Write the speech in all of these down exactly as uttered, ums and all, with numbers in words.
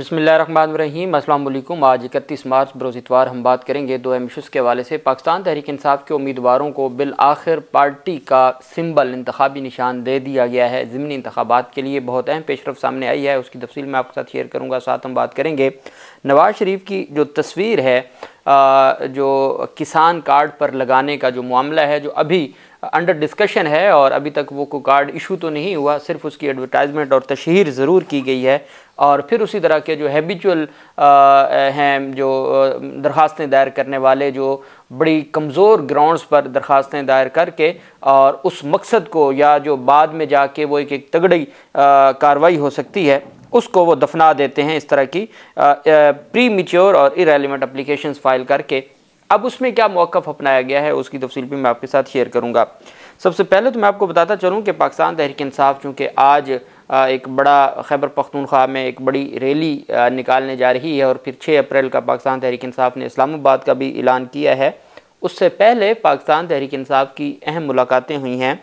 बिस्मिल्लाहिर्रहमानिर्रहीम। अस्सलाम वालेकुम। आज इकतीस मार्च बरोज़ इतवार हम बात करेंगे दो एमशूज़ के हवाले से। पाकिस्तान तहरीक इंसाफ के उम्मीदवारों को बिल आखिर पार्टी का सिंबल इंतखाबी निशान दे दिया गया है। ज़िमनी इंतखाबात के लिए बहुत अहम पेशरफ सामने आई है, उसकी तफसील मैं आपके साथ शेयर करूँगा। साथ हम बात करेंगे नवाज शरीफ की जो तस्वीर है जो किसान कार्ड पर लगाने का जो मामला है जो अभी अंडर डिस्कशन है और अभी तक वो को कार्ड इशू तो नहीं हुआ, सिर्फ उसकी एडवर्टाइजमेंट और तशहीर ज़रूर की गई है। और फिर उसी तरह के जो हैबिचुअल हैं जो दरखास्तें दायर करने वाले जो बड़ी कमज़ोर ग्राउंड्स पर दरखास्तें दायर करके और उस मकसद को या जो बाद में जाके वो एक एक तगड़ी कार्रवाई हो सकती है उसको वो दफना देते हैं। इस तरह की प्री मेच्योर और इरेलीवेंट अप्लीकेशन फ़ाइल करके अब उसमें क्या मौक़िफ़ अपनाया गया है उसकी तफसील भी मैं आपके साथ शेयर करूँगा। सबसे पहले तो मैं आपको बताता चलूँ कि पाकिस्तान तहरीक इंसाफ चूँकि आज एक बड़ा खैबर पख्तूनख्वा में एक बड़ी रैली निकालने जा रही है और फिर छः अप्रैल का पाकिस्तान तहरीक इंसाफ ने इस्लामाबाद का भी ऐलान किया है। उससे पहले पाकिस्तान तहरीक इंसाफ की अहम मुलाकातें हुई हैं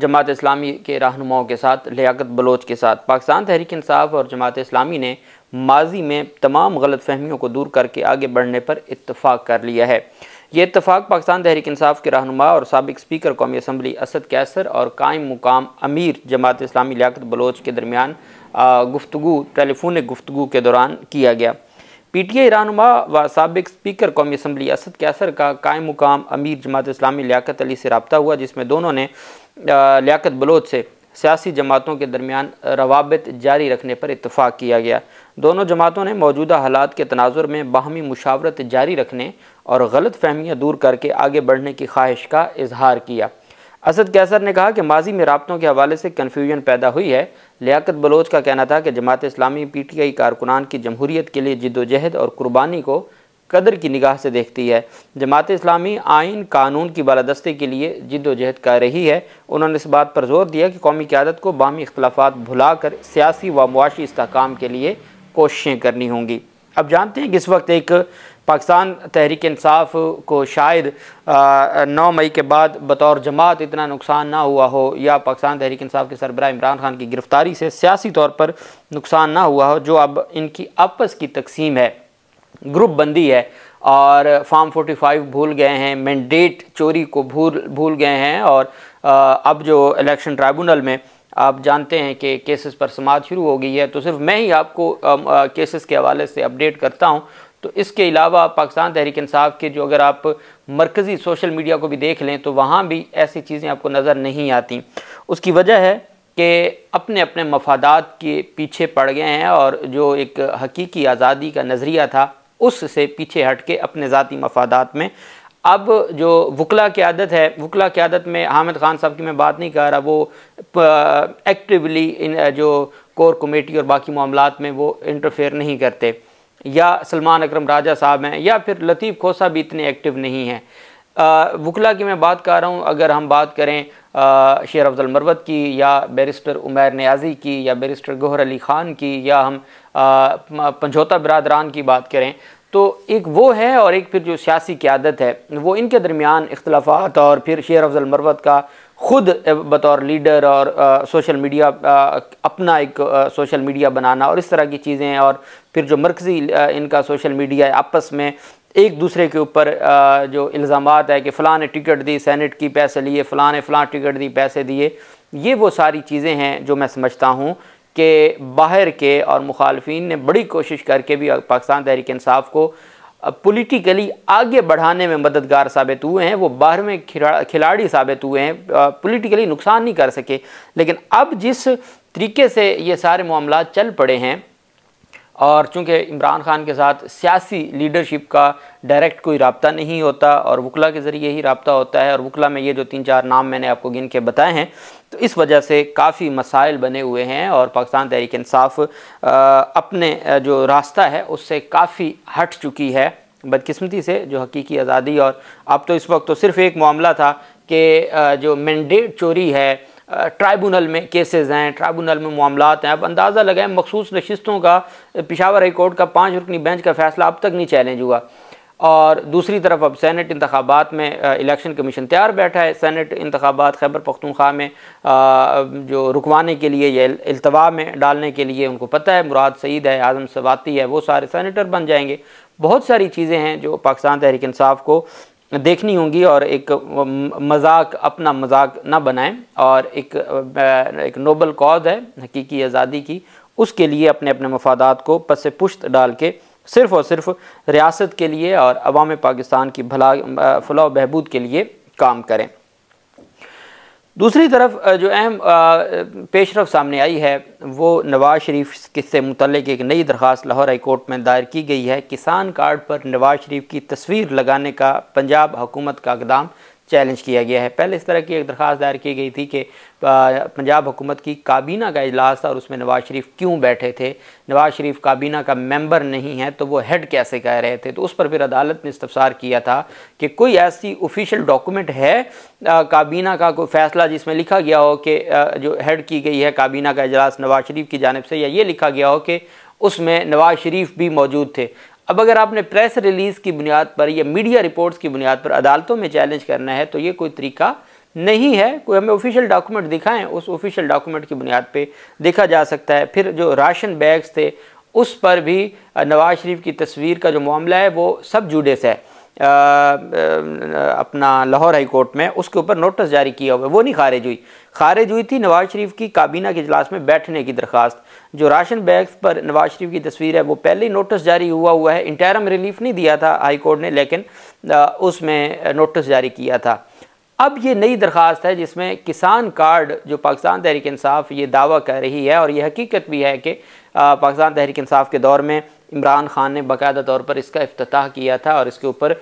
जमात-ए-इस्लामी के रहनुमाओं के साथ, लियाकत बलोच के साथ। पाकिस्तान तहरीक इंसाफ और जमात-ए-इस्लामी ने माजी में तमाम गलतफहमियों को दूर करके आगे बढ़ने पर इत्तफाक कर लिया है। ये इत्तफाक पाकिस्तान तहरीक इंसाफ के रहनुमा और साबिक स्पीकर कौमी असम्बली असद कैसर और कायम मुकाम अमीर जमात इस्लामी लियाकत बलोच के दरमियान गुफ्तगू टेलीफोनिक गुफ्तगू के दौरान किया गया। पी टी आई रहनुमा व साबिक स्पीकर कौमी असम्बली असद कैसर का कायम मुकाम अमीर जमात इस्लामी लियाकत अली से रबता हुआ, जिसमें दोनों ने लियाकत बलोच से सियासी जमातों के दरमियान रवाबित जारी रखने पर इत्तफाक किया गया। दोनों जमातों ने मौजूदा हालात के तनाजुर में बाहमी मुशावरत जारी रखने और गलत फहमियाँ दूर करके आगे बढ़ने की ख्वाहिश का इजहार किया। असद कैसर ने कहा कि माजी में राब्तों के हवाले से कन्फ्यूजन पैदा हुई है। लियाकत बलोच का कहना था कि जमात इस्लामी पी टी आई कारकुनान की जमहूरीत के लिए जिद्दोजहद और कुर्बानी को कदर की निगाह से देखती है। जमात इस्लामी आइन कानून की बालादस्ती के लिए जिद्दोजहद कर रही है। उन्होंने इस बात पर जोर दिया कि कौमी क़यादत को बाहमी इख्तलाफात भुलाकर सियासी व मुआशी इस्तेहकाम के लिए कोशिशें करनी होंगी। अब जानते हैं कि इस वक्त एक पाकिस्तान तहरीक इंसाफ को शायद नौ मई के बाद बतौर जमात इतना नुकसान ना हुआ हो या पाकिस्तान तहरीक इंसाफ के सरबराह इमरान खान की गिरफ्तारी से सियासी तौर पर नुकसान ना हुआ हो। जो अब इनकी आपस की तकसीम है, ग्रुप बंदी है और फार्म पैंतालीस भूल गए हैं, मैंडेट चोरी को भूल भूल गए हैं। और अब जो इलेक्शन ट्राइब्यूनल में आप जानते हैं कि केसेस पर समाअत शुरू हो गई है, तो सिर्फ मैं ही आपको केसेस के हवाले से अपडेट करता हूं। तो इसके अलावा पाकिस्तान तहरीक इंसाफ के जो अगर आप मरकज़ी सोशल मीडिया को भी देख लें तो वहां भी ऐसी चीज़ें आपको नज़र नहीं आती। उसकी वजह है कि अपने अपने मफादात के पीछे पड़ गए हैं और जो एक हकीकी आज़ादी का नज़रिया था उससे पीछे हट के अपने ज़ाती मफादात में अब जो वकला की आदत है, वकला की आदत में हामिद खान साहब की मैं बात नहीं कर रहा, वो एक्टिवली इन जो कोर कमेटी और बाकी मामलात में वो इंटरफेयर नहीं करते, या सलमान अकरम राजा साहब हैं या फिर लतीफ़ खोसा भी इतने एक्टिव नहीं हैं। वकला की मैं बात कर रहा हूँ, अगर हम बात करें आ, शेर अफजल मरवत की या बैरिस्टर उमर नियाजी की या बैरिस्टर गोहर अली खान की, या हम पंजौता बिरादरान की बात करें तो एक वो है और एक फिर जो सियासी क़यादत है वो इनके दरमियान इख्तलाफात। और फिर शेर अफजल मरवत का ख़ुद बतौर लीडर और आ, सोशल मीडिया आ, अपना एक आ, सोशल मीडिया बनाना और इस तरह की चीज़ें, और फिर जो मरकज़ी इनका सोशल मीडिया है आपस में एक दूसरे के ऊपर जो इल्ज़ामात है कि फ़लाँ ने टिकट दी सेनेट की पैसे लिए, फ़लाँ ने फ़लाँ टिकट दी पैसे दिए, ये वो सारी चीज़ें हैं जो मैं समझता हूँ कि बाहर के और मुखालफीन ने बड़ी कोशिश करके भी पाकिस्तान तहरीक इंसाफ को पॉलिटिकली आगे बढ़ाने में मददगार साबित हुए हैं। वो बाहर में खिलाड़ी साबित हुए हैं, पॉलिटिकली नुकसान नहीं कर सके। लेकिन अब जिस तरीके से ये सारे मामला चल पड़े हैं और चूँकि इमरान खान के साथ सियासी लीडरशिप का डायरेक्ट कोई रबता नहीं होता और वकला के ज़रिए ही रबता होता है, और वकला में ये जो तीन चार नाम मैंने आपको गिन के बताए हैं, तो इस वजह से काफ़ी मसाइल बने हुए हैं। और पाकिस्तान तहरीक इंसाफ अपने जो रास्ता है उससे काफ़ी हट चुकी है बदकिस्मती से, जो हकीकी आज़ादी। और अब तो इस वक्त तो सिर्फ एक मामला था कि जो मैंडेट चोरी है, ट्राइब्यूनल में केसेस हैं, ट्राइब्यूनल में मामलात हैं। अब अंदाज़ा लगाएं मखसूस नशिस्तों का पेशावर हाई कोर्ट का पाँच रुकनी बेंच का फैसला अब तक नहीं चैलेंज हुआ और दूसरी तरफ अब सेनेट इंतखाबात में इलेक्शन कमीशन तैयार बैठा है। सेनेट इंतखाबात खैबर पख्तूनख्वा में आ, जो रुकवाने के लिए या इल्तवा में डालने के लिए उनको पता है मुराद सईद है, आज़म स्वाती है, वो सारे सेनेटर बन जाएंगे। बहुत सारी चीज़ें हैं जो पाकिस्तान तहरीक इंसाफ को देखनी होंगी और एक मजाक अपना मजाक ना बनाएं और एक, एक नोबल कॉज है हकीकी आज़ादी की, उसके लिए अपने अपने मफादात को पस पुश्त डाल के सिर्फ़ और सिर्फ रियासत के लिए और अवाम पाकिस्तान की भला फलाह बहबूद के लिए काम करें। दूसरी तरफ जो अहम पेशरफ सामने आई है वो नवाज़ शरीफ से मुतल्लिक़ एक नई दरख्वास्त लाहौर हाई कोर्ट में दायर की गई है। किसान कार्ड पर नवाज़ शरीफ की तस्वीर लगाने का पंजाब हुकूमत का इक़दाम चैलेंज किया गया है। पहले इस तरह की एक दरख्वास्त दायर की गई थी कि पंजाब हुकूमत की काबीना का इजलास था और उसमें नवाज़ शरीफ क्यों बैठे थे, नवाज़ शरीफ काबीना का मेंबर नहीं है तो वो हेड कैसे कह रहे थे। तो उस पर फिर अदालत ने इस्तफसार किया था कि कोई ऐसी ऑफिशियल डॉक्यूमेंट है आ, काबीना का कोई फैसला जिसमें लिखा गया हो कि जो हेड की गई है काबीना का इजलास नवाज़ शरीफ की जानिब से, या ये लिखा गया हो कि उसमें नवाज़ शरीफ भी मौजूद थे। अब अगर आपने प्रेस रिलीज़ की बुनियाद पर या मीडिया रिपोर्ट्स की बुनियाद पर अदालतों में चैलेंज करना है तो ये कोई तरीका नहीं है। कोई हमें ऑफिशियल डॉक्यूमेंट दिखाएं, उस ऑफिशियल डॉक्यूमेंट की बुनियाद पे देखा जा सकता है। फिर जो राशन बैग्स थे उस पर भी नवाज़ शरीफ की तस्वीर का जो मामला है वो सब जुडिस है, आ, अपना लाहौर हाई कोर्ट में उसके ऊपर नोटिस जारी किया हुआ है, वो नहीं खारिज हुई। खारिज हुई थी नवाज़ शरीफ की काबीना के इजलास में बैठने की दरख्वास्त। जो राशन बैग्स पर नवाज़ शरीफ की तस्वीर है वो पहले ही नोटिस जारी हुआ हुआ है, इंटरम रिलीफ नहीं दिया था हाई कोर्ट ने लेकिन आ, उसमें नोटिस जारी किया था। अब ये नई दरख्वास्त है जिसमें किसान कार्ड जो पाकिस्तान तहरीक इंसाफ ये दावा कर रही है और ये हकीकत भी है कि पाकिस्तान तहरीक इंसाफ के दौर में इमरान खान ने बाकायदा तौर पर इसका इफ्तिताह किया था और इसके ऊपर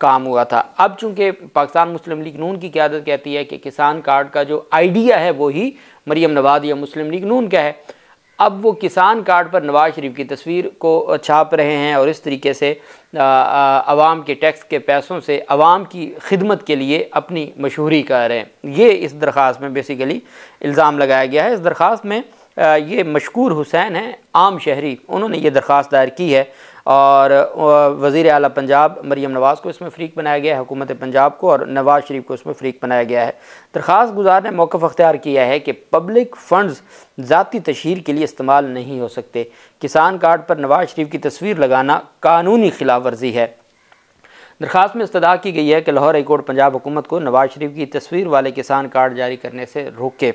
काम हुआ था। अब चूँकि पाकिस्तान मुस्लिम लीग नून की क़यादत कहती है कि किसान कार्ड का जो आइडिया है वो ही मरीम नवाज़ या मुस्लिम लीग नून का है, अब वो किसान कार्ड पर नवाज़ शरीफ की तस्वीर को छाप रहे हैं और इस तरीके से आवाम के टैक्स के पैसों से आवाम की खिदमत के लिए अपनी मशहूरी कर रहे हैं। ये इस दरख्वास्त में बेसिकली इल्ज़ाम लगाया गया है। इस दरख्वास्त में ये मशकूर हुसैन हैं आम शहरी, उन्होंने ये दरख्वास्त दायर की है और वज़ीर आला पंजाब मरीम नवाज़ को इसमें फ़रीक बनाया गया है, हुकूमत पंजाब को, और नवाज़ शरीफ को इसमें फ़रीक बनाया गया है। दरख्वास्त गुजार ने मौक़िफ़ अख्तियार किया है कि पब्लिक फ़ंड्स ज़ाती तशहीर के लिए इस्तेमाल नहीं हो सकते। किसान कार्ड पर नवाज़ शरीफ की तस्वीर लगाना कानूनी खिलाफ वर्जी है। दरख्वास्त में इस्तदा की गई है कि लाहौर हाईकोर्ट पंजाब हुकूमत को नवाज़ शरीफ की तस्वीर वाले किसान कार्ड जारी करने से रोके।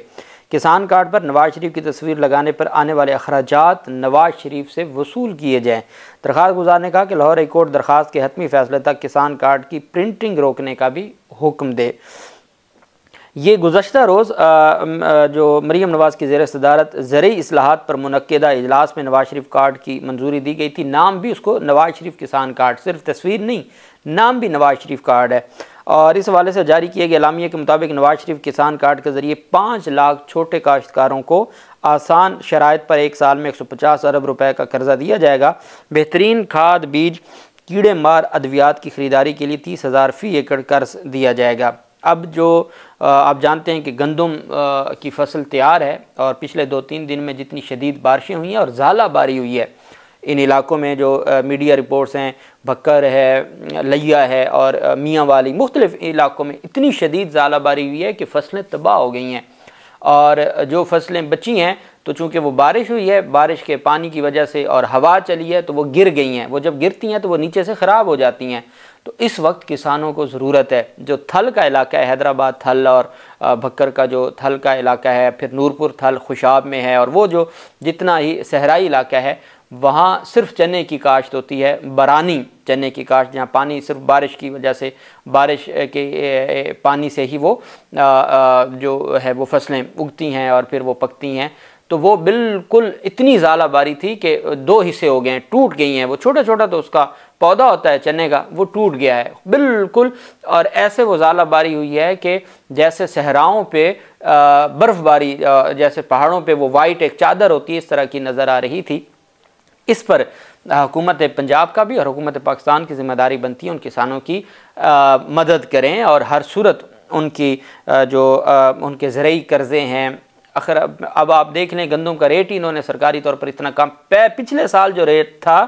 किसान कार्ड पर नवाज़ शरीफ की तस्वीर लगाने पर आने वाले अखराजात नवाज़ शरीफ से वसूल किए जाएँ। दरख्वास्त गुजार ने कहा कि लाहौर हाई कोर्ट दरख्वास्त के हतमी फ़ैसले तक किसान कार्ड की प्रिंटिंग रोकने का भी हुक्म दे। ये गुज़श्ता रोज़ जो मरीम नवाज़ की ज़ेर सदारत ज़रई इस्लाहात पर मुनक्किदा इजलास में नवाज़ शरीफ कार्ड की मंजूरी दी गई थी। नाम भी उसको नवाज़ शरीफ किसान कार्ड, सिर्फ तस्वीर नहीं, नाम भी नवाज़ शरीफ कार्ड है। और इस हवाले से जारी किए गए एलामिया के मुताबिक नवाज़ शरीफ किसान कार्ड के ज़रिए पाँच लाख छोटे काश्तकारों को आसान शराइत पर एक साल में एक सौ पचास अरब रुपये का कर्जा दिया जाएगा। बेहतरीन खाद, बीज, कीड़े मार अद्वियात की ख़रीदारी के लिए तीस हज़ार फ़ी एकड़ कर्ज दिया जाएगा। अब जो आप जानते हैं कि गंदम की फसल तैयार है और पिछले दो तीन दिन में जितनी शदीद बारिशें हुई हैं और ज़ाला बारी हुई है इन इलाकों में, जो मीडिया रिपोर्ट्स हैं, भक्कर है, लिया है और मियाँ वाली, मुख्तलिफ़ इलाकों में इतनी शदीद ज़ाला बारी हुई है कि फसलें तबाह हो गई हैं। और जो फसलें बची हैं तो चूँकि वो बारिश हुई है, बारिश के पानी की वजह से और हवा चली है तो वो गिर गई हैं। वो जब गिरती हैं तो वो नीचे से ख़राब हो जाती हैं। तो इस वक्त किसानों को ज़रूरत है, जो थल का इलाका है, हैदराबाद थल और भक्कर का जो थल का इलाका है, फिर नूरपुर थल खुशाब में है और वो जो जितना ही सहराई इलाका है वहाँ सिर्फ चने की काश्त होती है, बरानी चने की काश्त, जहाँ पानी सिर्फ बारिश की वजह से, बारिश के पानी से ही वो जो है वो फसलें उगती हैं और फिर वो पकती हैं। तो वो बिल्कुल इतनी ज़ाला बारी थी कि दो हिस्से हो गए हैं, टूट गई हैं। वो छोटा छोटा तो उसका पौधा होता है चने का, वो टूट गया है बिल्कुल। और ऐसे वो ज़ाला बारी हुई है कि जैसे सहराओं पे बर्फ़बारी, जैसे पहाड़ों पे वो वाइट एक चादर होती है, इस तरह की नज़र आ रही थी। इस पर हुकूमत पंजाब का भी और हुकूमत पाकिस्तान की जिम्मेदारी बनती है उन किसानों की आ, मदद करें और हर सूरत उनकी आ, जो आ, उनके ज़रई कर्ज़े हैं। अखर अब आप देख लें गंदम का रेट ही इन्होंने सरकारी तौर पर इतना कम, पिछले साल जो रेट था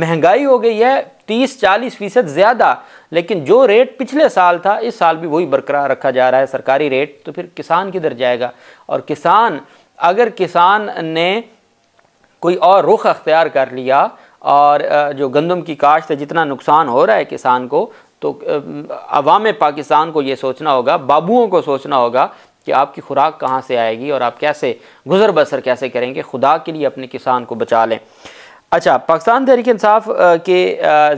महंगाई हो गई है तीस चालीस फीसद ज़्यादा, लेकिन जो रेट पिछले साल था इस साल भी वही बरकरार रखा जा रहा है सरकारी रेट, तो फिर किसान किधर जाएगा। और किसान, अगर किसान ने कोई और रुख अख्तियार कर लिया और जो गंदम की काश्त है जितना नुकसान हो रहा है किसान को, तो अवाम पाकिस्तान को ये सोचना होगा, बाबुओं को सोचना होगा कि आपकी खुराक कहाँ से आएगी और आप कैसे गुजर बसर कैसे करेंगे। खुदा के लिए अपने किसान को बचा लें। अच्छा, पाकिस्तान तहरीक इंसाफ के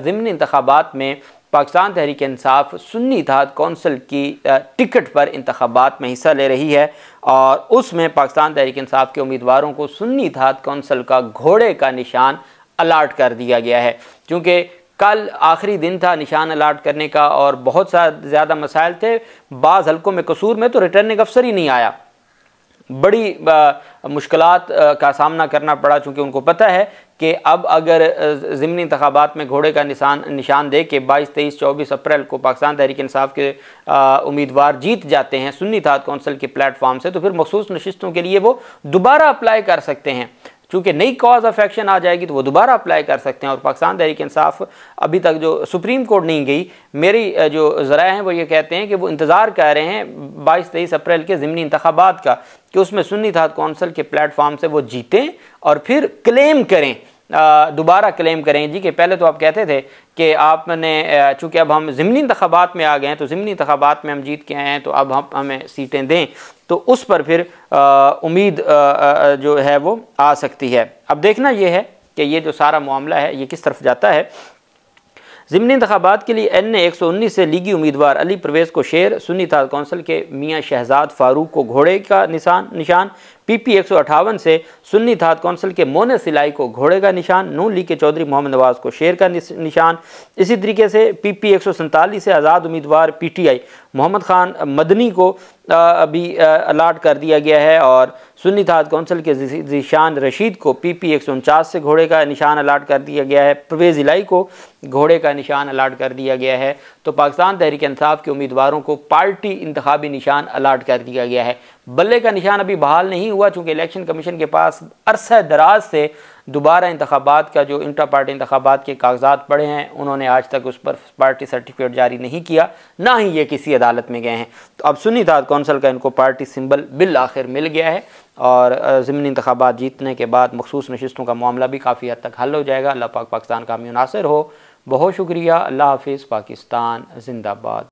ज़िमनी इंतखाबात में पाकिस्तान तहरीक इंसाफ सुन्नी तहरीक कौंसिल की टिकट पर इंतखाबात में हिस्सा ले रही है और उसमें पाकिस्तान तहरीक इंसाफ के उम्मीदवारों को सुन्नी तहरीक कौंसिल का घोड़े का निशान अलाट कर दिया गया है। क्योंकि कल आखिरी दिन था निशान अलाट करने का और बहुत सा ज़्यादा मसाइल थे, बाज़ हलकों में कसूर में तो रिटर्निंग अफसर ही नहीं आया, बड़ी मुश्किलात का सामना करना पड़ा। चूँकि उनको पता है कि अब अगर ज़िमनी इंतखाबात में घोड़े का निशान निशान दे के बाईस तेईस चौबीस अप्रैल को पाकिस्तान तहरीक इंसाफ के उम्मीदवार जीत जाते हैं सुन्नी तहरीक कौंसिल के प्लेटफॉर्म से, तो फिर मखसूस नशिस्तों के लिए वो दोबारा अप्लाई कर सकते हैं। चूँकि नई कॉज ऑफ एक्शन आ जाएगी तो वो दोबारा अप्लाई कर सकते हैं। और पाकिस्तान तहरीक इंसाफ अभी तक जो सुप्रीम कोर्ट नहीं गई, मेरी जो ज़राए हैं वो ये कहते हैं कि वो इंतज़ार कर रहे हैं बाईस तेईस अप्रैल के ज़िमनी इंतखाबात का, कि उसमें सुन्नी तहरीक कौंसिल के प्लेटफॉर्म से वो जीतें और फिर क्लेम करें, दोबारा क्लेम करें जी कि पहले तो आप कहते थे कि आपने, चूँकि अब हम ज़िमनी इंतखाबात में आ गए हैं तो ज़िमनी इंतखाबात में हम जीत के आए हैं तो अब हम हमें सीटें दें, तो उस पर फिर उम्मीद जो है वो आ सकती है। अब देखना यह है कि ये जो सारा मामला है ये किस तरफ जाता है। ज़िमनी इंतखाबात के लिए एन ए एक सौ उन्नीस से लीगी उम्मीदवार अली परवेज़ को शेर, सुन्नी तहरीक कौंसिल के मियाँ शहजाद फारूक को घोड़े का निशान निशान पी पी एक सौ अट्ठावन से सुन्नी तहरीक कौंसिल के मोइन सिलाई को घोड़े का निशान, नून लीग के चौधरी मोहम्मद नवाज़ को शेर का निशान। इसी तरीके से पी पी एक सौ सैंतालीस से आज़ाद उम्मीदवार P T I Mohammad Khan Madani को अभी अलाट कर दिया गया है और सुन्नी तहरीक कौंसिल के जीशान रशीद को पी पी एक सौ उनचास से घोड़े का निशान अलाट कर दिया गया है, परवेज़ इलाई को घोड़े का निशान अलाट कर दिया गया है। तो पाकिस्तान तहरीक इंसाफ के उम्मीदवारों को पार्टी इंतखाबी निशान अलाट कर दिया गया है। बल्ले का निशान अभी बहाल नहीं हुआ चूँकि इलेक्शन कमीशन के पास अरसा दराज से दोबारा इंतखाबात का जो इंटर पार्टी इंतखाबात के कागजात पड़े हैं, उन्होंने आज तक उस पर पार्टी सर्टिफिकेट जारी नहीं किया, ना ही ये किसी अदालत में गए हैं। तो अब सुन्नी तहरीक कौंसिल का इनको पार्टी सिंबल बिल आखिर मिल गया है और ज़िमनी इंतखाबात जीतने के बाद मखसूस नशिस्तों का मामला भी काफ़ी हद तक हल हो जाएगा। अल्लाह पाक पाकिस्तान का कामयाब नासिर हो। बहुत शुक्रिया। अल्लाह हाफिज़। पाकिस्तान जिंदाबाद।